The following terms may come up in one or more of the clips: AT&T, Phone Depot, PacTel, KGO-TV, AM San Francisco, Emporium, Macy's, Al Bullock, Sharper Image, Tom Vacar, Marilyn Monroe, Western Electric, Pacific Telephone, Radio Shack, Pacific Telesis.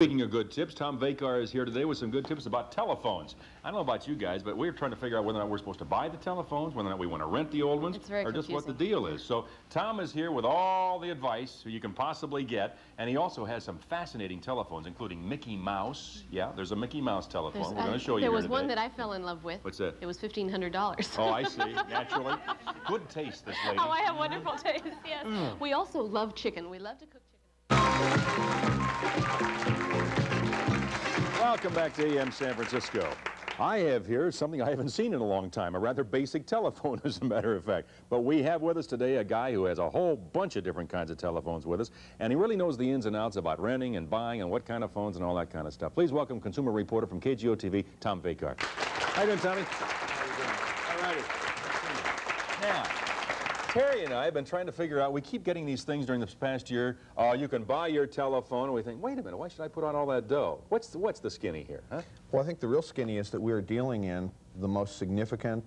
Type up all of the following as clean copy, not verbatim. Speaking of good tips, Tom Vacar is here today with some good tips about telephones. I don't know about you guys, but we're trying to figure out whether or not we're supposed to buy the telephones, whether or not we want to rent the old ones, or just what the deal is. So Tom is here with all the advice you can possibly get, and he also has some fascinating telephones, including Mickey Mouse. Yeah, there's a Mickey Mouse telephone. We're going to show you here today. There was one that I fell in love with. What's that? It was $1,500. Oh, I see. Naturally. Good taste, this lady. Oh, I have wonderful taste, yes. Mm. We also love chicken. We love to cook chicken. Welcome back to AM San Francisco. I have here something I haven't seen in a long time, a rather basic telephone, as a matter of fact. But we have with us today a guy who has a whole bunch of different kinds of telephones with us, and he really knows the ins and outs about renting and buying and what kind of phones and all that kind of stuff. Please welcome consumer reporter from KGO-TV, Tom Vacar. How you doing, Tommy? How you doing? All righty. Now, Terry and I have been trying to figure out, we keep getting these things during this past year, you can buy your telephone, and we think, wait a minute, why should I put on all that dough? What's the skinny here, huh? Well, I think the real skinny is that we're dealing in the most significant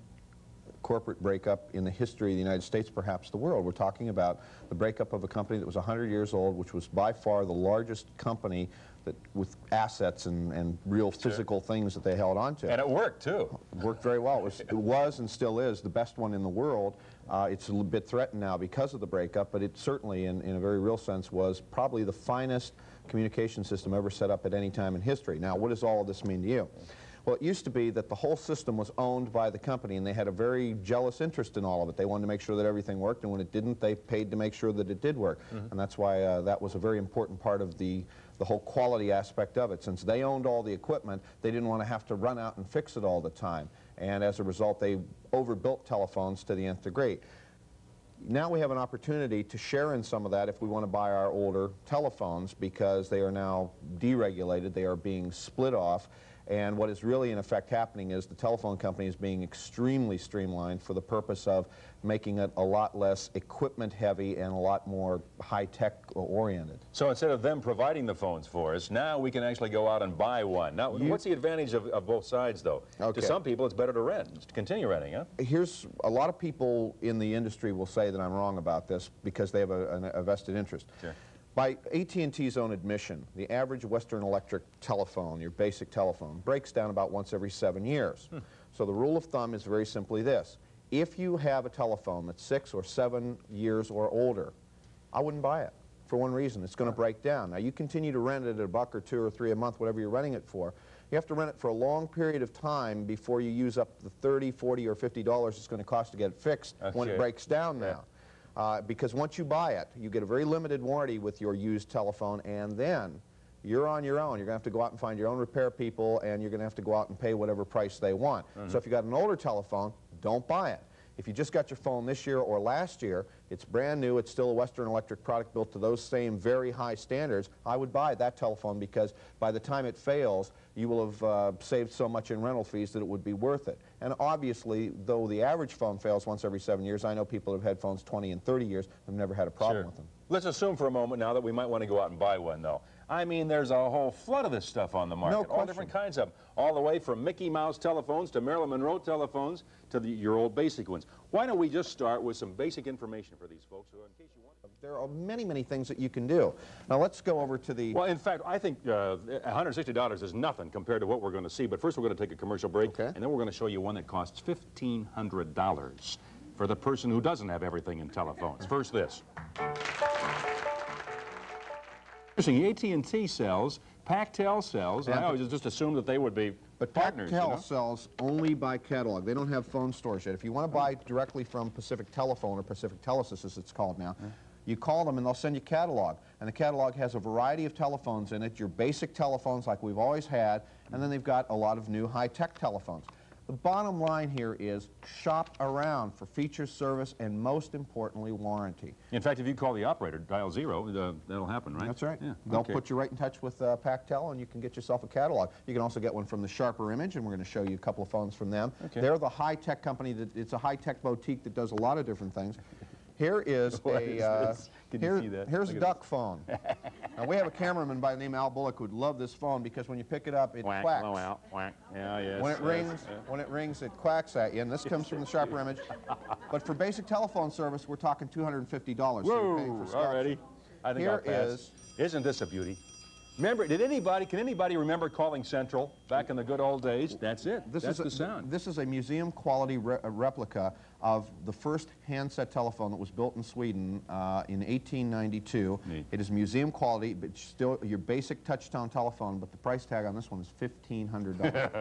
corporate breakup in the history of the United States, perhaps the world. We're talking about the breakup of a company that was 100 years old, which was by far the largest company that, with assets and real physical things that they held on to. And it worked, too. It worked very well. It was and still is the best one in the world. It's a little bit threatened now because of the breakup, but it certainly, in a very real sense, was probably the finest communication system ever set up at any time in history. Now, what does all of this mean to you? Well, it used to be that the whole system was owned by the company, and they had a very jealous interest in all of it. They wanted to make sure that everything worked, and when it didn't, they paid to make sure that it did work. Mm-hmm. And that's why that was a very important part of the whole quality aspect of it. Since they owned all the equipment, they didn't want to have to run out and fix it all the time. And as a result, they overbuilt telephones to the nth degree. Now we have an opportunity to share in some of that if we want to buy our older telephones, because they are now deregulated, they are being split off, and what is really in effect happening is the telephone company is being extremely streamlined for the purpose of making it a lot less equipment heavy and a lot more high-tech oriented. So instead of them providing the phones for us, now we can actually go out and buy one. Now, what's the advantage of both sides, though? Okay. To some people, it's better to rent, to continue renting, huh? Here's, a lot of people in the industry will say that I'm wrong about this because they have a vested interest. Sure. By AT&T's own admission, the average Western Electric telephone, your basic telephone, breaks down about once every 7 years. Hmm. So the rule of thumb is very simply this. If you have a telephone that's 6 or 7 years or older, I wouldn't buy it for one reason. It's going to break down. Now, you continue to rent it at $1 or $2 or $3 a month, whatever you're renting it for. You have to rent it for a long period of time before you use up the $30, $40, or $50 it's going to cost to get it fixed when it breaks down now. Because once you buy it, you get a very limited warranty with your used telephone, and then you're on your own. You're going to have to go out and find your own repair people, and you're going to have to go out and pay whatever price they want. Mm-hmm. So if you got an older telephone, don't buy it. If you just got your phone this year or last year, it's brand new, it's still a Western Electric product built to those same very high standards, I would buy that telephone because by the time it fails, you will have saved so much in rental fees that it would be worth it. And obviously, though the average phone fails once every 7 years, I know people have had phones 20 and 30 years and have never had a problem with them. Let's assume for a moment now that we might want to go out and buy one, though. I mean, there's a whole flood of this stuff on the market. No question. All different kinds of them. All the way from Mickey Mouse telephones to Marilyn Monroe telephones to your old basic ones. Why don't we just start with some basic information for these folks who, in case you want to. There are many, many things that you can do. Now, let's go over to the... Well, in fact, I think $160 is nothing compared to what we're going to see. But first, we're going to take a commercial break, and then we're going to show you one that costs $1,500 for the person who doesn't have everything in telephones. First, this. AT&T sells, PacTel sells, and I always just assumed that they would be partners. PacTel sells only by catalog. They don't have phone stores yet. If you want to buy directly from Pacific Telephone, or Pacific Telesis as it's called now, you call them and they'll send you catalog. And the catalog has a variety of telephones in it, your basic telephones like we've always had, and then they've got a lot of new high-tech telephones. The bottom line here is shop around for features, service, and most importantly, warranty. In fact, if you call the operator, dial 0, that'll happen, right? That's right. Yeah. They'll put you right in touch with PacTel, and you can get yourself a catalog. You can also get one from the Sharper Image, and we're going to show you a couple of phones from them. Okay. They're the high-tech company. It's a high-tech boutique that does a lot of different things. Here is here's a duck phone. Now, we have a cameraman by the name of Al Bullock who'd love this phone because when you pick it up, it whack, quacks. Blow out, whack. Yeah, yes, when it rings, it quacks at you, and this comes from the Sharper Image. But for basic telephone service, we're talking $250. Whoa, so you're paying for already. I think I'll pass. Isn't this a beauty? Remember, can anybody remember calling Central back in the good old days? That's it. That's the sound. This is a museum-quality replica of the first handset telephone that was built in Sweden in 1892. Neat. It is museum-quality, but still your basic touchtone telephone, but the price tag on this one is $1,500.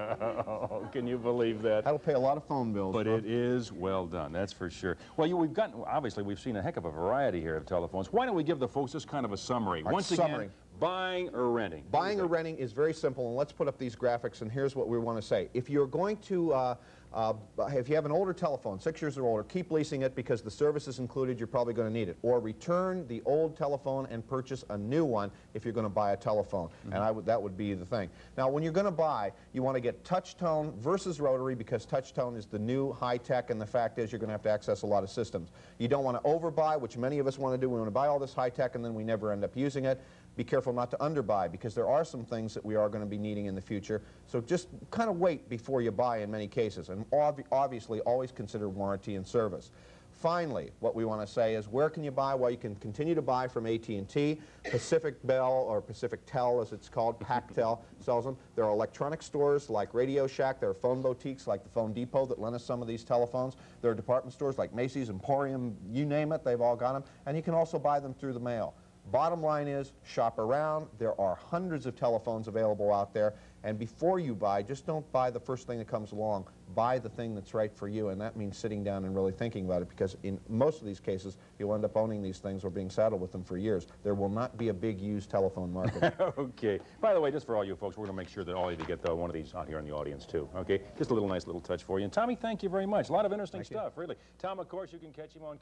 Oh, can you believe that? That'll pay a lot of phone bills. But it is well done, that's for sure. Well, we've gotten, obviously, we've seen a heck of a variety here of telephones. Why don't we give the folks just kind of a summary? Once again, buying or renting? Buying or renting is very simple, and let's put up these graphics, and here's what we want to say. If you're going to, if you have an older telephone, 6 years or older, keep leasing it because the service is included, you're probably going to need it. Or return the old telephone and purchase a new one if you're going to buy a telephone, and that would be the thing. Now, when you're going to buy, you want to get touchtone versus rotary because touchtone is the new high-tech, and the fact is you're going to have to access a lot of systems. You don't want to overbuy, which many of us want to do. We want to buy all this high-tech, and then we never end up using it. Be careful not to underbuy because there are some things that we are going to be needing in the future. So just kind of wait before you buy in many cases. And obviously always consider warranty and service. Finally, what we want to say is where can you buy? Well, you can continue to buy from AT&T, Pacific Bell, or Pacific Tel as it's called, PacTel sells them. There are electronic stores like Radio Shack. There are phone boutiques like the Phone Depot that lent us some of these telephones. There are department stores like Macy's, Emporium, you name it, they've all got them. And you can also buy them through the mail. Bottom line is, shop around. There are hundreds of telephones available out there. And before you buy, just don't buy the first thing that comes along. Buy the thing that's right for you, and that means sitting down and really thinking about it because in most of these cases, you'll end up owning these things or being saddled with them for years. There will not be a big used telephone market. Okay. By the way, just for all you folks, we're going to make sure that all of you get one of these out here in the audience, too. Okay? Just a nice little touch for you. And Tommy, thank you very much. A lot of interesting stuff, really. Tom, of course, you can catch him on